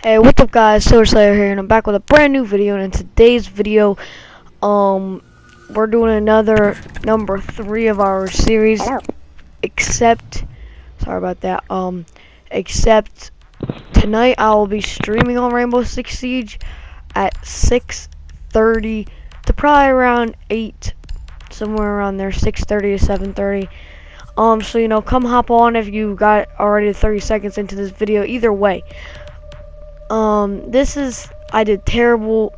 Hey, what's up guys, Silver Slayer here, and I'm back with a brand new video. And in today's video, we're doing another number 3 of our series. Except, sorry about that, except tonight I will be streaming on Rainbow Six Siege at 6:30 to probably around 8, somewhere around there, 6:30 to 7:30. So, you know, come hop on if you got already 30 seconds into this video. Either way, I did terrible.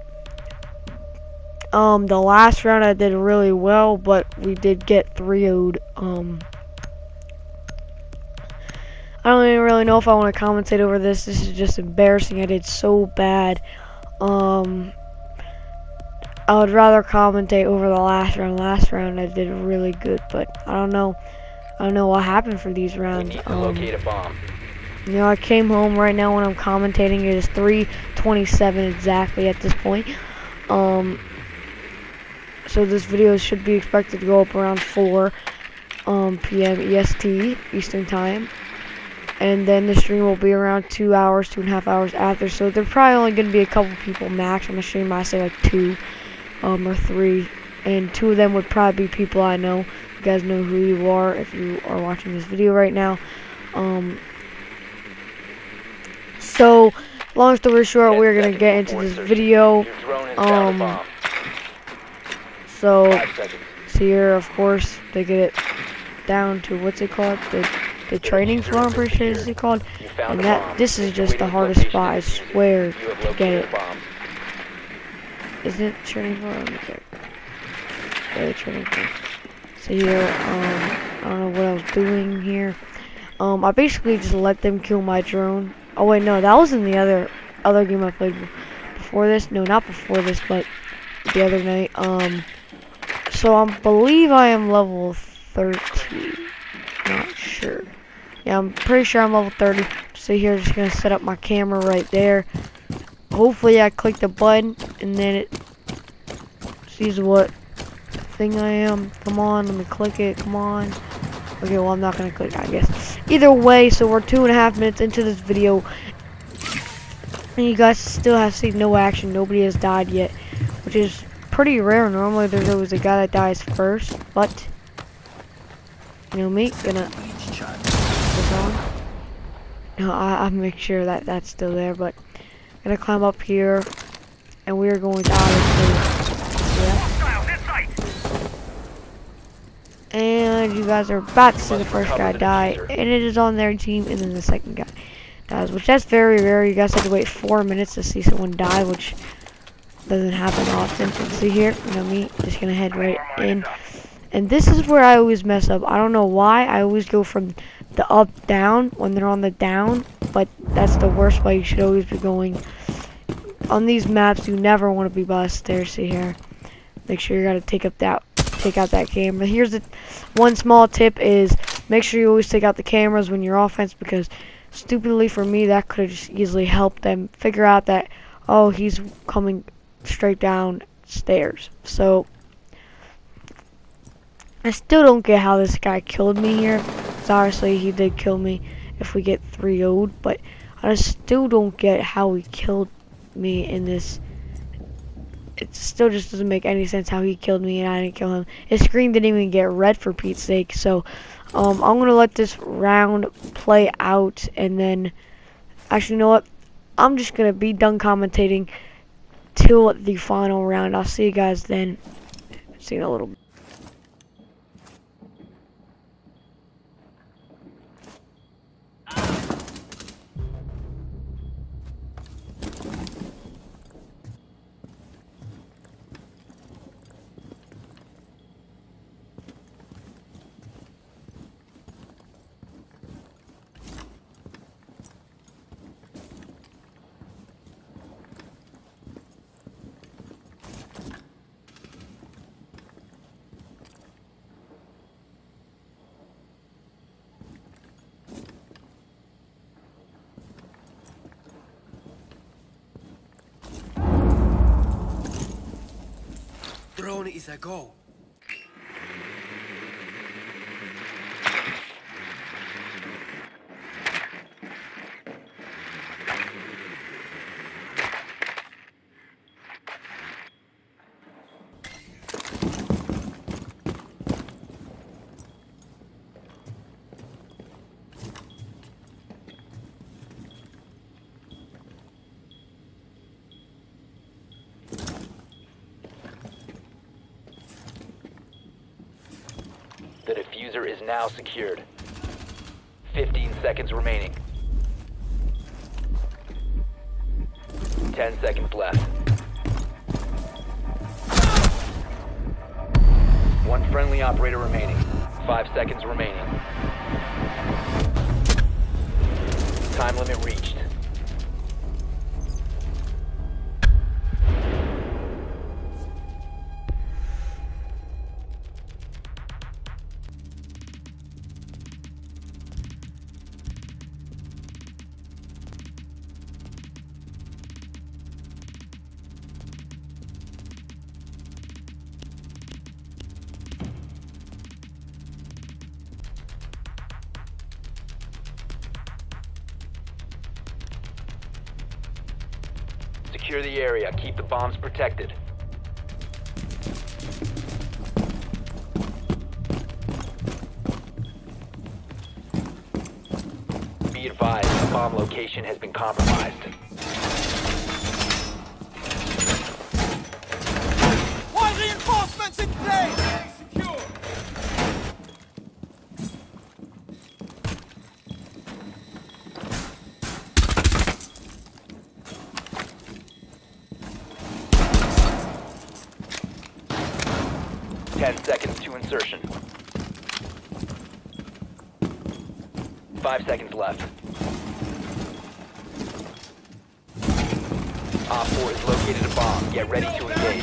The last round I did really well, but we did get 3-0'd. I don't even really know if I want to commentate over this. This is just embarrassing. I did so bad. I would rather commentate over the last round. Last round I did really good, but I don't know. I don't know what happened for these rounds. Locate a bomb. You know, I came home right now when I'm commentating. It is 3:27 exactly at this point. So this video should be expected to go up around 4 p.m. EST, Eastern Time. And then the stream will be around 2 and a half hours after. So there's probably only going to be a couple people max on the stream. I say like 2 or 3. And 2 of them would probably be people I know. You guys know who you are if you are watching this video right now. So long story short, we're gonna get into this video. So here, of course, they get it down to what's it called, the training floor, I'm pretty sure is it called, and that this is just the hardest spot, I swear, to get it. Isn't it training floor? I don't care. Yeah, training floor. So here, I don't know what I was doing here. I basically just let them kill my drone. Oh wait, no, that was in the other game I played before this. No, not before this, but the other night. So I believe I am level 30. Not sure. Yeah, I'm pretty sure I'm level 30. So here, I'm just gonna set up my camera right there. Hopefully, I click the button and then it sees what thing I am. Come on, let me click it. Come on. Okay, well, I'm not gonna click, I guess. Either way, so we're 2.5 minutes into this video, and you guys still have seen no action. Nobody has died yet, which is pretty rare. Normally, there's always a guy that dies first, but you know me, gonna. No, I'll make sure that that's still there, but I'm gonna climb up here, and we are going to obviously. Yeah. And you guys are about to see the first guy die, and it is on their team, and then the second guy dies, which that's very rare. You guys have to wait 4 minutes to see someone die, which doesn't happen often. So see here, you know me, just gonna head right in, and this is where I always mess up. I don't know why. I always go from the up down when they're on the down, but that's the worst way. You should always be going on these maps. You never want to be by the stairs. See here, make sure you gotta take out that camera. Here's the one small tip is make sure you always take out the cameras when you're offense, because stupidly for me that could have just easily helped them figure out that, oh, he's coming straight downstairs. So I still don't get how this guy killed me here. So obviously he did kill me if we get 3-0'd, but I still don't get how he killed me in this. It still just doesn't make any sense how he killed me and I didn't kill him. His screen didn't even get red, for Pete's sake. So, I'm going to let this round play out. And then, actually, you know what? I'm just going to be done commentating till the final round. I'll see you guys then. See you in a little bit. Drone is a go. The diffuser is now secured. 15 seconds remaining. 10 seconds left. One friendly operator remaining. 5 seconds remaining. Time limit reached. Secure the area. Keep the bombs protected. Be advised, the bomb location has been compromised. Why reinforcements in place? Insertion. 5 seconds left. Op 4 has located a bomb. Get ready to engage.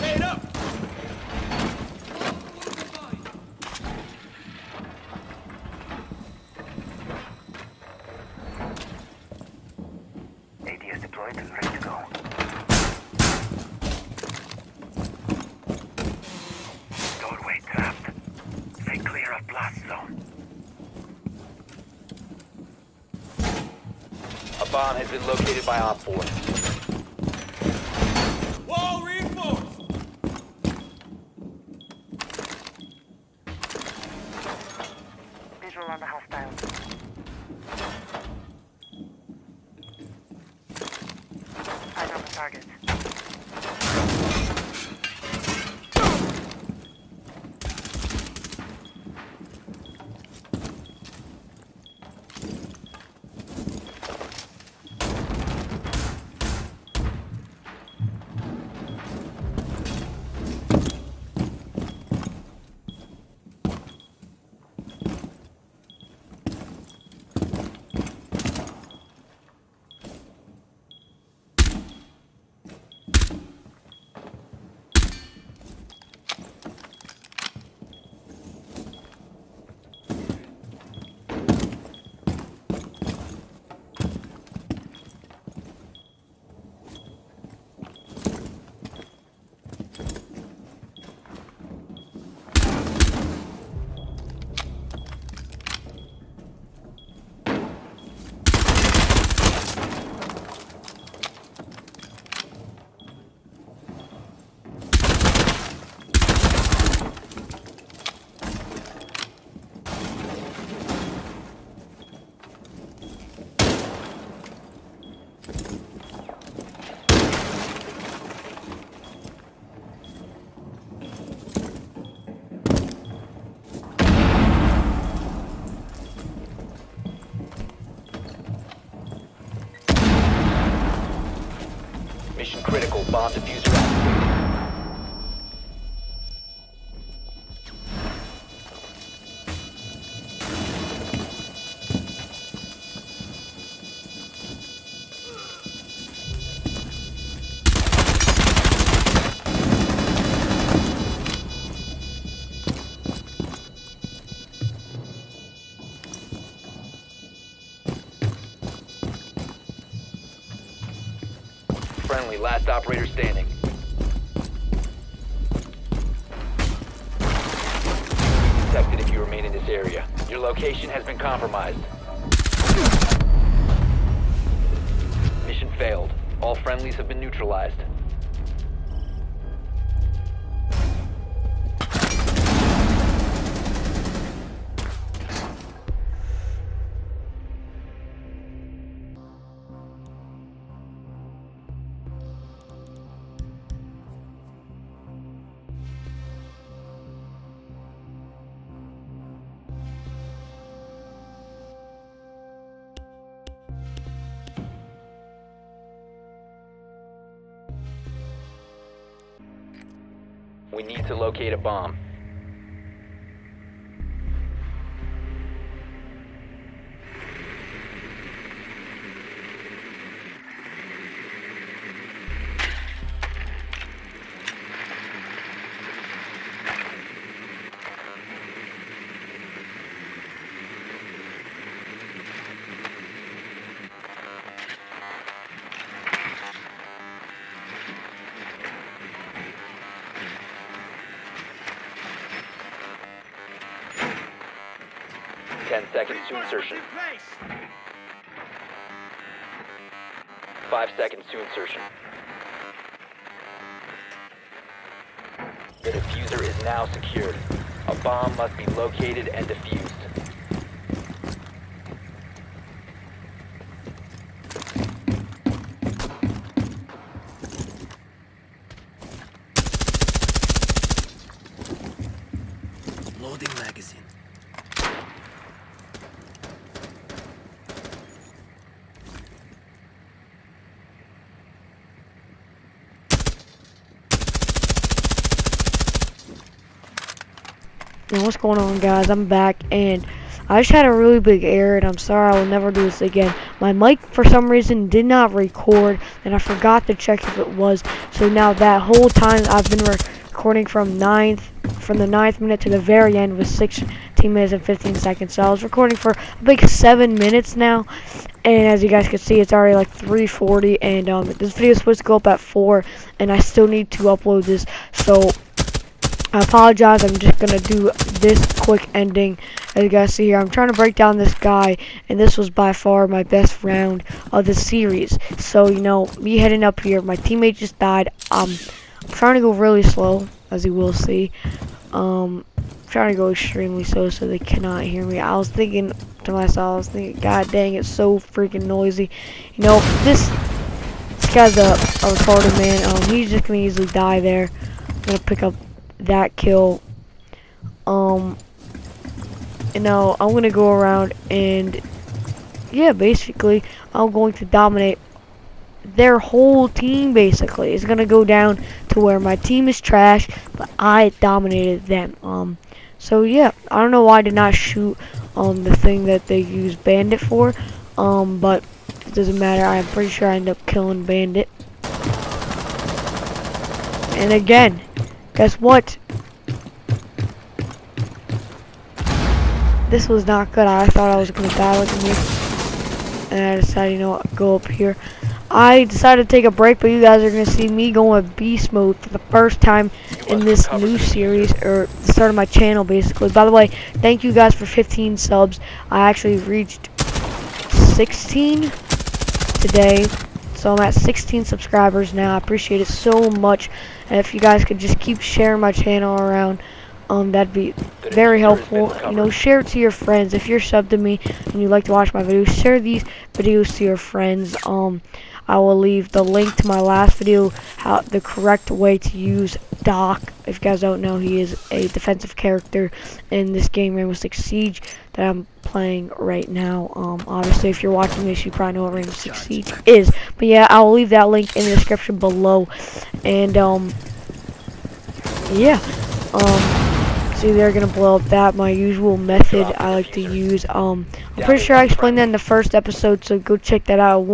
Bomb has been located by Op 4. Wall reinforced! Visual on the hostile. Eyes on the target. Critical bomb diffuser friendly, last operator standing. Detected if you remain in this area. Your location has been compromised. Mission failed. All friendlies have been neutralized. We need to locate a bomb. Insertion. 5 seconds to insertion. The diffuser is now secured. A bomb must be located and defused. Loading magazine. What's going on, guys? I'm back, and I just had a really big error, and I'm sorry, I will never do this again. My mic for some reason did not record, and I forgot to check if it was. So now that whole time I've been recording from the ninth minute to the very end was 16 minutes and 15 seconds. So I was recording for I think 7 minutes now, and as you guys can see, it's already like 3:40, and this video is supposed to go up at 4, and I still need to upload this. So I apologize, I'm just going to do this quick ending. As you guys see here, I'm trying to break down this guy, and this was by far my best round of the series. So, you know, me heading up here, my teammate just died. I'm trying to go really slow, as you will see. I'm trying to go extremely slow so they cannot hear me. I was thinking to myself, God dang, it's so freaking noisy. You know, this guy's a retarded man. He's just going to easily die there. I'm going to pick up that kill. And now I'm gonna go around, and yeah, basically I'm going to dominate their whole team. Basically it's gonna go down to where my team is trash, but I dominated them. So yeah, I don't know why I did not shoot the thing that they use Bandit for, but it doesn't matter. I'm pretty sure I end up killing Bandit. And again, guess what? This was not good. I thought I was gonna die with me, and I decided, you know what, go up here. I decided to take a break, but you guys are gonna see me going beast mode for the first time in this new series, or the start of my channel, basically. By the way, thank you guys for 15 subs. I actually reached 16 today. So I'm at 16 subscribers now. I appreciate it so much. And if you guys could just keep sharing my channel around, that'd be very helpful. You know, share it to your friends. If you're subbed to me and you like to watch my videos, share these videos to your friends. I will leave the link to my last video, how the correct way to use Doc. If you guys don't know, he is a defensive character in this game, Rainbow Six Siege, that I'm playing right now. Obviously, if you're watching this, you probably know what Rainbow Six Siege is. But yeah, I will leave that link in the description below. And yeah, see, they're gonna blow up that my usual method I like to use. I'm pretty sure I explained that in the first episode, so go check that out.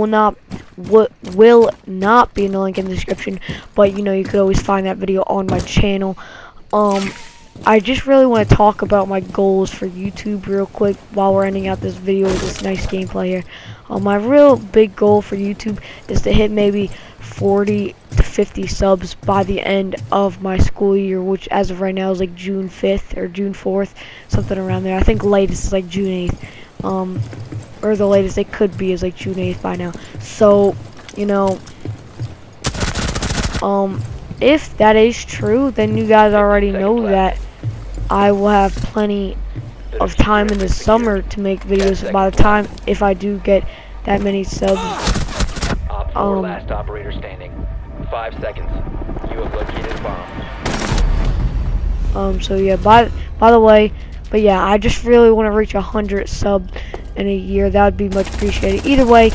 Will not be in the link in the description, but you know, you could always find that video on my channel. I just really want to talk about my goals for YouTube real quick while we're ending out this video with this nice gameplay here. My real big goal for YouTube is to hit maybe 40 to 50 subs by the end of my school year, which as of right now is like June 5th or June 4th, something around there. I think latest is like June 8th, or the latest it could be is like June 8th by now. So, you know, if that is true, then you guys already know that I will have plenty of time in the summer to make videos. By the time, if I do get that many subs, last operator standing. 5 seconds. You have located bomb. So yeah, by the way, but yeah, I just really want to reach 100 subs in a year. That would be much appreciated. Either way,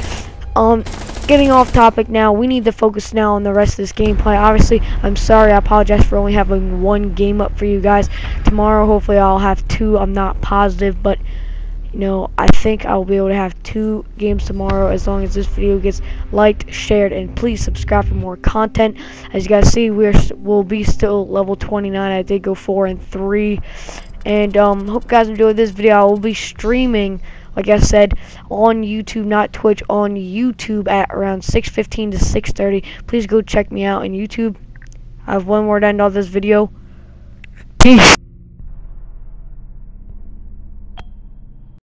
getting off topic now. We need to focus now on the rest of this gameplay. Obviously, I'm sorry. I apologize for only having one game up for you guys. Tomorrow, hopefully, I'll have two. I'm not positive, but, you know, I think I'll be able to have two games tomorrow as long as this video gets liked, shared, and please subscribe for more content. As you guys see, we'll be still level 29. I did go 4 and 3, and hope you guys enjoyed this video. I will be streaming, like I said, on YouTube, not Twitch, on YouTube at around 6:15 to 6:30. Please go check me out on YouTube. I have one word to end all this video. Peace.